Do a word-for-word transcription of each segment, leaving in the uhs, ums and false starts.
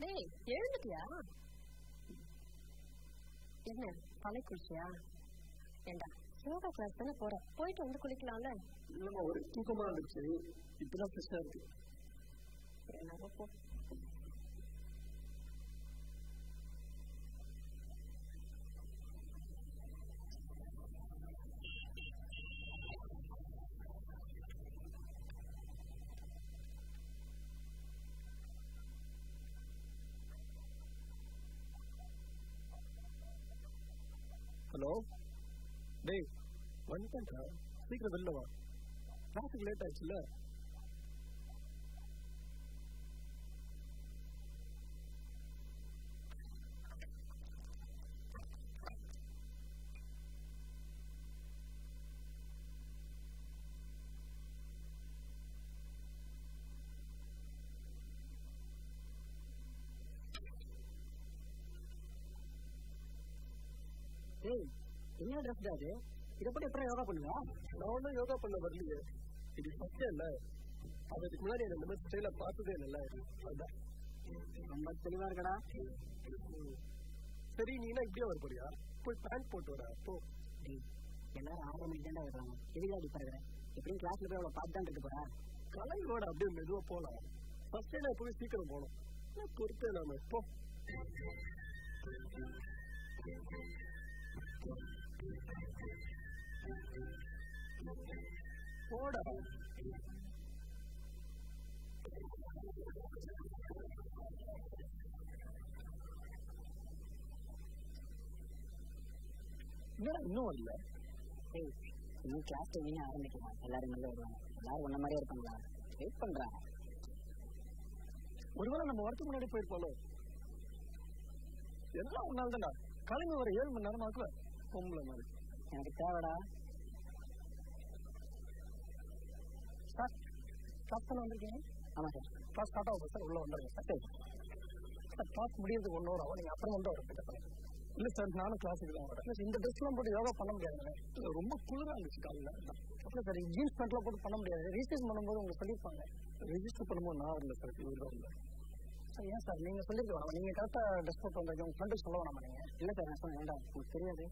네, 예를들이야. 이제 발에 굴지야. 된다. 제가 그랬더니 보라. 보이도 언제 굴리길래? 이놈아, 우리 두고만 했지. 이들아 쓰셔야지. 내가 먹고. Hello? Dave, one time, sir. Speak with Villava. Traffic late, actually. You are just there. You are putting yoga on now. Now no yoga on the body. It is such a lie. I was ignoring the number still a part of the lie. Number seven are gonna. Seri Nina idli over poriya. Full pant put over. So, yena raha me janda irukku. Idli adi paragara. Iprin class la pora paad dhaan irukku. Kalai road abbe meduva pola. First la puri speaker ponu. Na kurte na me po. Hold up. No, no, no. Hey, you class to me. I'm going to go. I'm going to go. I'm going to go. I'm going to go. I'm காலையில ஒரு ஏழு மணி நேரம் ஆகுது பொம்பளை மாதிரி எனக்கு Devuda sir சாப்டல வந்திருக்கீங்க ஆமா சார் ஃபர்ஸ்ட் ஸ்டார்ட் ஆகும் சார் உள்ள வந்துருங்க சார் சார் டாஸ் முடியறதுக்கு ஒன் ஹவர் ஆகும் நீங்க அப்புறம் வந்து ஒரு கிட்ட பண்ணுங்க இல்லை சார் நானும் கிளாஸுக்கு தான் வரேன் இந்த ட்ரெஸ்லாம் போட்டு யோகா பண்ண முடியாதுங்க ரொம்ப குளிராக இருந்துச்சு காலையில் அப்புறம் சார் ஜீன்ஸ் பேண்ட்லாம் போட்டு பண்ண முடியாது ரிஜிஸ்டர் பண்ணும்போது உங்களுக்கு சொல்லியிருப்பாங்க ரிஜிஸ்டர் பண்ணும்போது நான் வரல சார் இவ்வளோ இல்லை ஏன் சார் நீங்கள் சொல்லியிருக்கலாம் நீங்கள் கரெக்டாக ட்ரெஸ் போட்டு வந்தது உங்கள் ஃப்ரெண்டுக்கு சொல்ல வேணாமா நீங்கள் இல்லை சார் நான் சொன்னேன் வேண்டாம் உங்களுக்கு தெரியாது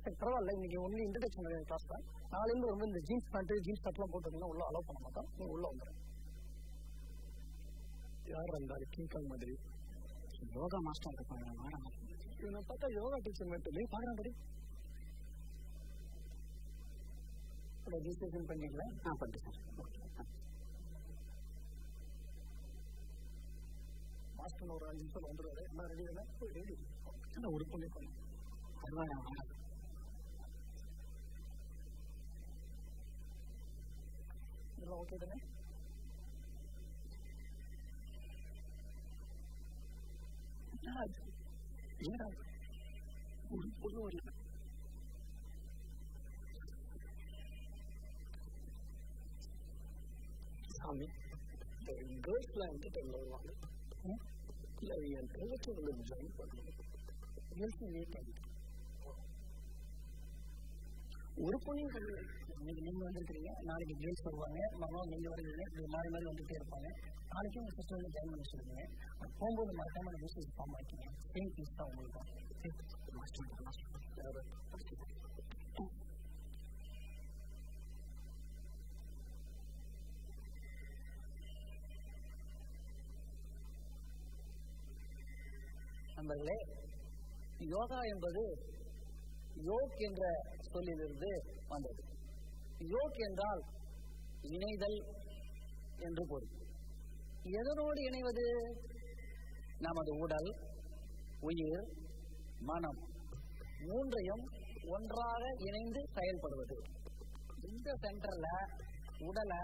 சார் பரவாயில்ல இன்றைக்கி ஒன்லி இன்ட்ரடக்ஷன் கிளாஸ் தான் நாலேருந்து ரொம்ப இந்த ஜீன்ஸ் பேண்ட்டு ஜீன்ஸ் பேண்ட்லாம் போட்டுருந்தா உள்ளே அலோவ் பண்ண மாட்டோம் நீங்கள் உள்ளே வந்துடும் யார் இருந்தார் கீழ்கால் மாதிரி யோகா மாஸ்டர் இருப்பாங்க மாறாங்க நான் பார்த்தா யோகா டீச்சர் மட்டும் நீ பார்க்குற மாதிரி ரெஜிஸ்ட்ரேஷன் பண்ணிங்களா ஆ பண்ணுறேன் சார் ஓகே மாஸ்டர் ஒரு அஞ்சு நிமிஷம் வந்துடுவாரு எல்லாம் ரெடி வேணா ரெடி ஆனால் ஒரு பொண்ணு பண்ணு அதுதான் இதெல்லாம் ஓகே தானே ஏடா ஒரு பொண்ணு ஒரு சாமி கேர்ள்ஸ்லாம் என்கிட்ட வருவாங்க இல்லை என் ப்ரொஜெக்ட் உங்களுக்கு ஜாயின் பண்ணுறேன் ஒரு பொண்ணையும் சொல்லி இன்னைக்கு நீங்கள் வந்துருக்கிறீங்க நாளைக்கு கேர்ள்ஸ் வருவாங்க மகன் நீங்கள் வருவீங்க இப்படி மாறி மாதிரி வந்துகிட்டே இருப்பாங்க நாளைக்கு உங்கள் சிஸ்டர் வந்து ஜாயின் பண்ணி சொல்லுவீங்க போகும்போது மறக்காமல் பிஸ்னஸ் ஃபார்ம் ஆகிட்டீங்க சேம் ஃபீஸ் தான் உங்களுக்கு தான் நண்பர்களே யோகா என்பது யோக் என்ற சொல்லிலிருந்து வந்தது. யோக் என்றால் இணைதல் என்று பொருள். எதனோடு இணைவது? நமது உடல், உயிர், மனம் மூன்றையும் ஒன்றாக இணைந்து செயல்படுவது. இந்த சென்டர்ல உடலை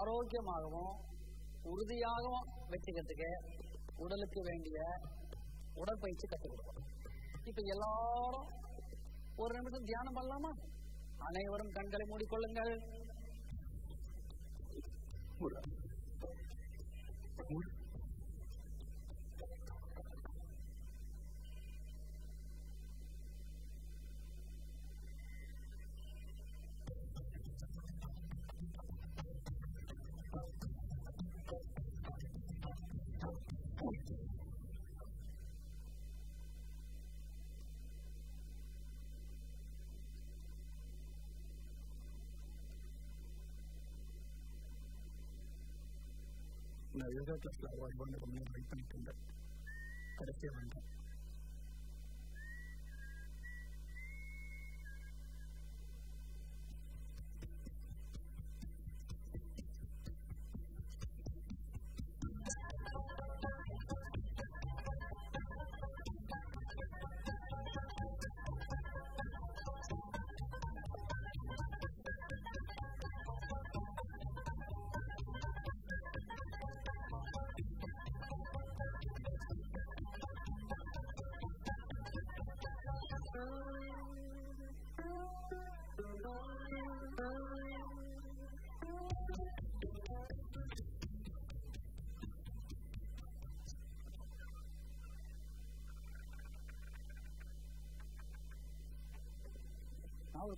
ஆரோக்கியமாகவும் உறுதியாகவும் வச்சுக்கிறதுக்கு உடலுக்கு வேண்டிய உடற்பயிற்சி கற்றுக்கொடுக்கும். இப்போ எல்லாரும் ஒரு நிமிஷம் தியானம் பண்ணலாமா? அனைவரும் கண்களை மூடிக்கொள்ளுங்கள். point. No, you don't just go away when you're going to be thinking that. I had a feeling that.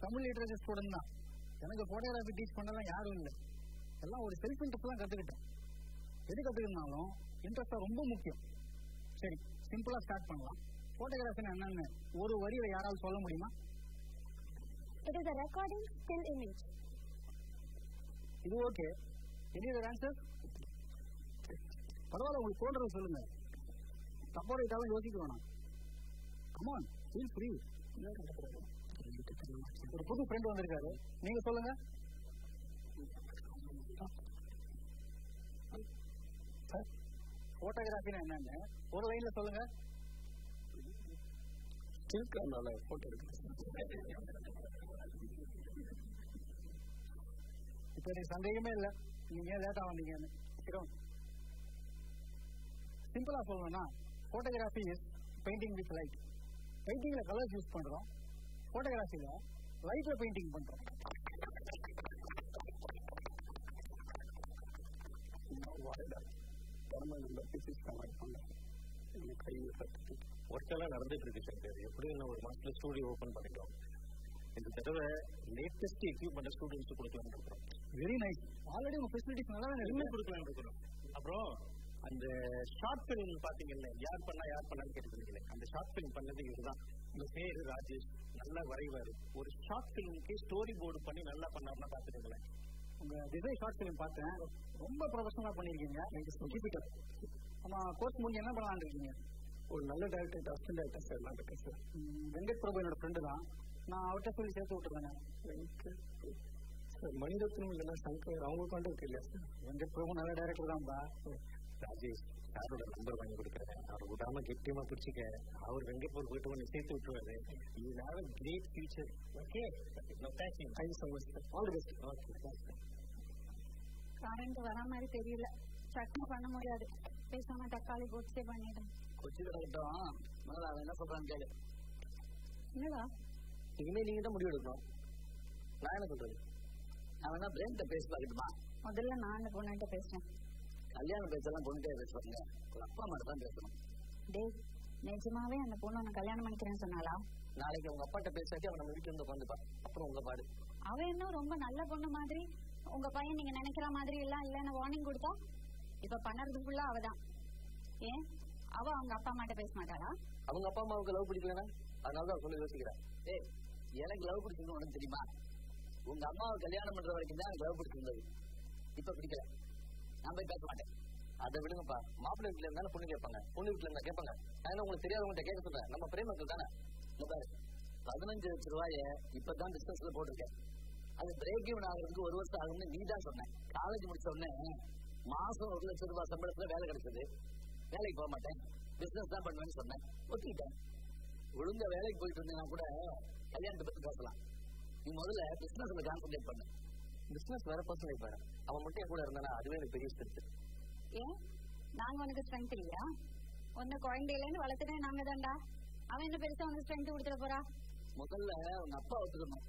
Tamil literature student தான் எனக்கு photography teach பண்ணலாம் யாரும் இல்லை எல்லாம் ஒரு செல்ஃப் இன்ட்ரெஸ்ட் தான் கற்றுக்கிட்டேன் எது கற்றுக்கினாலும் இன்ட்ரெஸ்டாக ரொம்ப முக்கியம் சரி சிம்பிளாக ஸ்டார்ட் பண்ணலாம் ஃபோட்டோகிராஃபினா என்னென்னு ஒரு வரியில் யாராவது சொல்ல முடியுமா It is a recording still image இது ஓகே any other answer பரவாயில்ல உங்களுக்கு தோன்றது சொல்லுங்க தப்போட இதாலும் யோசிக்க வேணாம் come on feel free ஒரு புது ஃப்ரெண்ட் வந்திருக்காரு நீங்க சொல்லுங்க போட்டோகிராஃபினா என்னன்னு ஒரு லைன்ல சொல்லுங்க ஸ்டில் கேமரால போட்டோ இப்போ எனக்கு சந்தேகமே இல்லை நீங்க ஏன் லேட்டா வந்தீங்கன்னு சிம்பிளா சொல்லணும்னா photography is painting with light பெயிண்டிங்ல கலர்ஸ் யூஸ் பண்றோம் போட்டோகிராஃபில லைட்ல பெயிண்டிங் பண்றோம் ஒர்க்கெல்லாம் நடந்துட்டு இருக்கு சார் எப்படி நான் ஒரு மாசத்துல ஸ்டூடியோ ஓபன் பண்ணிட்டோம் இந்த தடவை லேட்டஸ்ட் எக்யூப்மெண்ட் ஸ்டூடெண்ட்ஸ் கொடுக்கலாம்னு இருக்கிறோம் வெரி நைஸ் ஆல்ரெடி உங்க ஃபெசிலிட்டிஸ் நல்லா இன்னும் கொடுக்கலாம்னு இருக்கிறோம் அப்புறம் அந்த ஷார்ட் ஃபிலிம் பாத்தீங்கன்னா யார் பண்ணா யார் பண்ணான்னு கேட்டுக்கிறீங்க அந்த ஷார்ட் ஃபிலிம் பண்ணது இதுதான் இந்த பேரு ராஜேஷ் நல்லா வரைவாரு ஒரு ஷார்ட் ஃபிலிமுக்கு ஸ்டோரி போர்டு பண்ணி நல்லா பண்ணாருன்னா பாத்துக்கோங்களேன் உங்க டிசைன் ஷார்ட் ஃபிலிம் பார்த்தேன் ரொம்ப ப்ரொஃபஷனலா பண்ணிருக்கீங்க ஆமா கோர்ஸ் முடிஞ்சு என்ன பண்ணலான்னு இருக்கீங்க ஒரு நல்ல டைரக்டர் அசிஸ்டன்ட் டைரக்டர் சார் நான் இருக்கேன் சார் வெங்கட் பிரபு என்னோட ஃப்ரெண்டு தான் நான் அவர்கிட்ட சொல்லி சேர்த்து விட்டுருந்தேன் மணிரத்னம் இல்லைன்னா சங்கர் அவங்க கான்டாக்ட் இல்லை வெங்கட் பிரபு நல்ல டைரக்டர் தான்பா ராஜேஷ் சாரோட நம்பர் வாங்கி கொடுக்குறேன் அவர் விடாம கெப்டியமா பிடிச்சிக்க அவர் வெங்கப்பூர் போயிட்டு ஒன்று சேர்த்து விட்டுருவாரு இதுனால கிரேட் ஃபியூச்சர் ஓகே கரண்ட் வரா மாதிரி தெரியல சட்னி பண்ண முடியாது பேசாம தக்காளி கொச்சே பண்ணிடும் கொச்சி கிடக்கட்டும் முதல்ல அவன் என்ன சொல்றான்னு கேளு என்னடா இனிமேல் நீங்க தான் முடிவு எடுக்கணும் நான் என்ன சொல்றது நான் வேணா பிரேன்கிட்ட பேசி பார்க்கட்டுமா முதல்ல நான் பொண்ணுகிட்ட பேசுறேன் கல்யாணம் பேசலாம் பொண்ணுகிட்டே பேசுவாங்க அப்பா மட்டும் தான் பேசணும் டேய் நிஜமாவே அந்த பொண்ணு உனக்கு கல்யாணம் பண்ணிக்கிறேன்னு சொன்னாலா நாளைக்கு உங்க அப்பாட்ட பேசாட்டி அவனை வீட்டுல இருந்து உட்காந்துப்பா அப்புறம் உங்க பாடு அவன் என்ன ரொம்ப நல்ல பொண்ணு மாதிரி உங்க பையன் நீங்க நினைக்கிற மாதிரி எல்லாம் இல்லைன்னு வார்னிங் கொடுத்தா இப்ப பண்ணறது ஃபுல்லா அவதான் ஏன் அவ அவங்க அப்பா அம்மாட்ட பேச மாட்டாளா அவங்க அப்பா அம்மாவுக்கு லவ் பிடிக்கலன்னா அதனாலதான் சொல்லி யோசிக்கிறேன் ஏய் எனக்கு லவ் பிடிக்கணும்னு உனக்கு தெரியுமா உங்க அம்மாவை கல்யாணம் பண்ற வரைக்கும் தான் எனக்கு லவ் பிடிச்சிருந்தது இப்ப பிடிக்கல நான் போய் பேச மாட்டேன் அதை விடுங்கப்பா மாப்பிள்ளை வீட்டுல இருந்தாலும் பொண்ணு கேட்பாங்க பொண்ணு வீட்டுல இருந்தா கேட்பாங்க அதனால உங்களுக்கு தெரியாதவங்க கேட்க சொல்றேன் நம்ம பிரேமக்கள் தானே பதினஞ்சு லட்சம் ரூபாய இப்பதான் பிசினஸ்ல போட்டிருக்கேன் அது பிரேக் ஈவன் ஆகுறதுக்கு ஒரு வருஷம் ஆகும்னு நீ தான் சொன்னேன் காலேஜ் முடிச்ச உடனே மாசம் ஒரு லட்சம் ரூபாய் சம்பளத்துல வேலை கிடைச்சது வேலைக்கு போக மாட்டேன் பிசினஸ் தான் பண்ணுவேன்னு சொன்னேன் ஒத்திக்கிட்டேன் ஒழுங்கா வேலைக்கு போயிட்டு இருந்தேன்னா கூட கல்யாணத்தை பத்தி பேசலாம் நீ முதல்ல பிசினஸ்ல கான்சன்ட்ரேட் பண்ண பிசினஸ் வேற பர்சனல் பாரு அவன் மட்டும் என் கூட இருந்தானா அதுவே எனக்கு பெரிய ஸ்ட்ரென்த் ஏன் நாங்க உனக்கு ஸ்ட்ரென்த் இல்லையா உன்னை குழந்தையிலேருந்து வளர்த்துட்டே நாங்க தான்டா அவன் என்ன பெருசா உனக்கு ஸ்ட்ரென்த் கொடுத்துட போறா முதல்ல உங்க அப்பா ஒத்துக்கணும்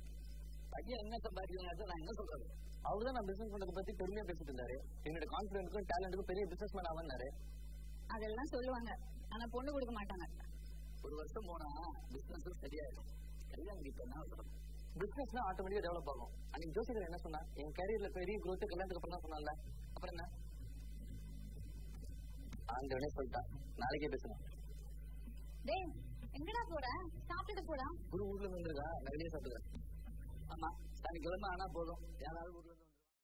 பையன் என்ன சம்பாதிக்கிறாங்க அதை நான் என்ன சொல்றது? அவரு தான் நான் பிசினஸ் பண்றதை பத்தி பெருமையா பேசிட்டு இருந்தாரு. என்னோட கான்ஃபிடன்ஸுக்கும் டேலண்ட்டுக்கும் பெரிய பிசினஸ் மேன் ஆனாரு. அதெல்லாம் சொல்லுவாங்க, ஆனா பொண்ணு கொடுக்க மாட்டாங்க. ஒரு வருஷம் போனா பிசினஸ் சரியாயிடும். கல்யாணம் இப்ப சொல்றேன், பிசினஸ்னா ஆட்டோமேட்டிக்கா டெவலப் ஆகும். அன்னைக்கு ஜோசிகர் என்ன சொன்னா, என் கரியர்ல பெரிய குரோத் கல்யாணத்துக்கு அப்புறம் தான் சொன்னால. அப்புறம் என்ன ஆண்டவனே சொல்லிட்டான், நாளைக்கே பேசணும். எங்கடா போற? சாப்பிட்டு போடா. ஒரு ஊர்ல வந்துருக்கா, நிறைய சாப்பிடுறேன். ஆமா, சனிக்கிழமை ஆனா போதும். யாராவது